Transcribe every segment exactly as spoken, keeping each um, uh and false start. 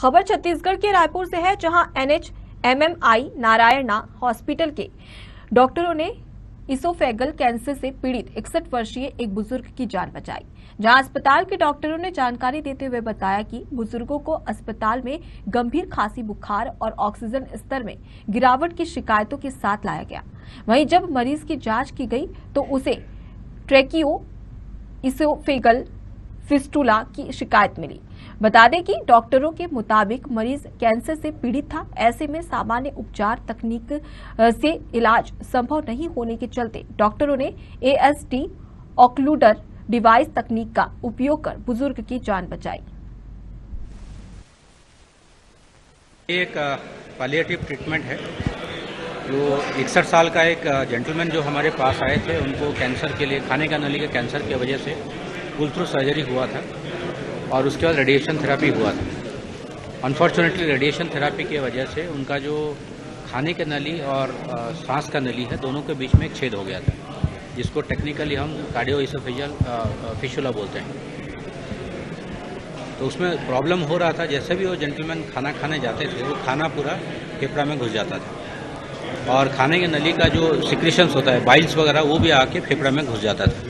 खबर छत्तीसगढ़ के रायपुर से है, जहां N H M M I Narayana hospital के डॉक्टरों ने इसोफेगल कैंसर से पीड़ित इकसठ वर्षीय एक बुजुर्ग की जान बचाई। जहां अस्पताल के डॉक्टरों ने जानकारी देते हुए बताया कि बुजुर्गों को अस्पताल में गंभीर खांसी, बुखार और ऑक्सीजन स्तर में गिरावट की शिकायतों के साथ लाया गया। वहीं जब मरीज की जांच की गई तो उसे ट्रेकियोएसोफेगल फिस्टुला की शिकायत मिली। बता दें कि डॉक्टरों के मुताबिक मरीज कैंसर से पीड़ित था। ऐसे में सामान्य उपचार तकनीक से इलाज संभव नहीं होने के चलते डॉक्टरों ने A S D occluder device तकनीक का उपयोग कर बुजुर्ग की जान बचाई। एक पालिएटिव ट्रीटमेंट है जो इकसठ साल का एक जेंटलमैन जो हमारे पास आए थे, उनको कैंसर के लिए खाने का नली के कैंसर की वजह से पुल थ्रू सर्जरी हुआ था और उसके बाद रेडिएशन थेरेपी हुआ था। अनफॉर्चुनेटली रेडिएशन थेरेपी की वजह से उनका जो खाने के नली और सांस का नली है, दोनों के बीच में एक छेद हो गया था, जिसको टेक्निकली हम कार्डियोएसोफेजियल फिस्टुला बोलते हैं। तो उसमें प्रॉब्लम हो रहा था। जैसे भी वो जेंटलमैन खाना खाने जाते थे, वो खाना पूरा फेफड़ा में घुस जाता था और खाने के नली का जो सिक्रीशंस होता है, बाइल्स वगैरह, वो भी आके फेफड़ा में घुस जाता था।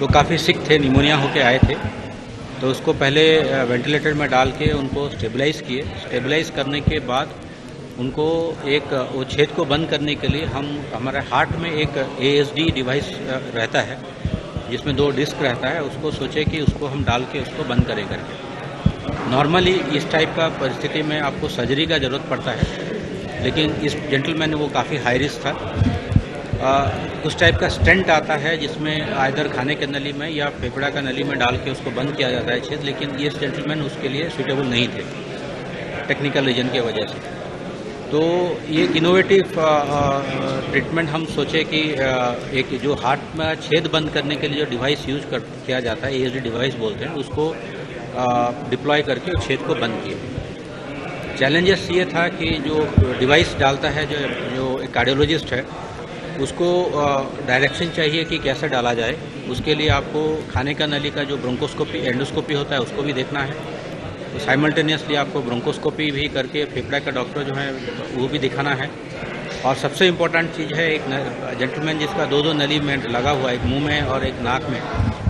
तो काफ़ी सिक थे, निमोनिया होके आए थे। तो उसको पहले वेंटिलेटर में डाल के उनको स्टेबलाइज़ किए। स्टेबलाइज़ करने के बाद उनको एक वो छेद को बंद करने के लिए हम हमारे हार्ट में एक ए एस डी डिवाइस रहता है, जिसमें दो डिस्क रहता है। उसको सोचे कि उसको हम डाल के उसको बंद करें करके। नॉर्मली इस टाइप का परिस्थिति में आपको सर्जरी का ज़रूरत पड़ता है, लेकिन इस जेंटलमैन वो काफ़ी हाई रिस्क था। आ, उस टाइप का स्टेंट आता है जिसमें आइदर खाने के नली में या फेफड़ा का नली में डाल के उसको बंद किया जाता है छेद, लेकिन इस जेंटलमैन उसके लिए सूटेबल नहीं थे टेक्निकल रीजन की वजह से। तो ये इनोवेटिव ट्रीटमेंट हम सोचे कि एक जो हार्ट में छेद बंद करने के लिए जो डिवाइस यूज कर किया जाता है, ए एस डी डिवाइस बोलते हैं, उसको डिप्लॉय करके छेद को बंद किए। चैलेंजेस ये था कि जो डिवाइस डालता है, जो जो एक कार्डियोलॉजिस्ट है, उसको डायरेक्शन चाहिए कि कैसे डाला जाए। उसके लिए आपको खाने का नली का जो ब्रोंकोस्कोपी, एंडोस्कोपी होता है, उसको भी देखना है। तो साइमल्टेनियसली आपको ब्रोंकोस्कोपी भी करके फेफड़ा का डॉक्टर जो है वो भी दिखाना है। और सबसे इम्पोर्टेंट चीज़ है, एक जेंटलमैन जिसका दो दो नली में लगा हुआ है, एक मुंह में और एक नाक में,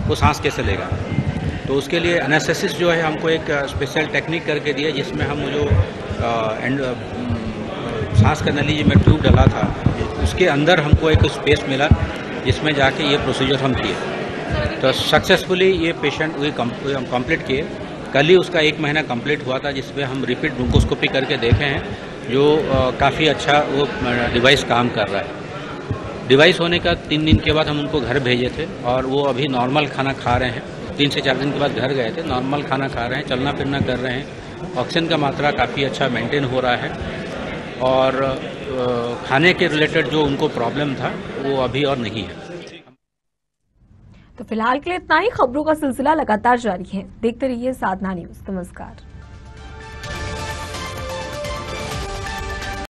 वो सांस कैसे लेगा। तो उसके लिए एनेस्थेसिस जो है हमको एक स्पेशल टेक्निक करके दिया, जिसमें हम जो सांस का नली में ट्यूब डाला था, उसके अंदर हमको एक स्पेस मिला, जिसमें जाके ये प्रोसीजर हम किए। तो सक्सेसफुली ये पेशेंट वे कम्प्लीट किए। कल ही उसका एक महीना कंप्लीट हुआ था, जिसमें हम रिपीट ब्रोंकोस्कोपी करके देखे हैं, जो काफ़ी अच्छा वो डिवाइस काम कर रहा है। डिवाइस होने का तीन दिन के बाद हम उनको घर भेजे थे और वो अभी नॉर्मल खाना खा रहे हैं। तीन से चार दिन के बाद घर गए थे, नॉर्मल खाना खा रहे हैं, चलना फिरना कर रहे हैं। ऑक्सीजन का मात्रा काफ़ी अच्छा मेंटेन हो रहा है और खाने के रिलेटेड जो उनको प्रॉब्लम था वो अभी और नहीं है। तो फिलहाल के लिए इतना ही। खबरों का सिलसिला लगातार जारी है, देखते रहिए साधना न्यूज़। नमस्कार।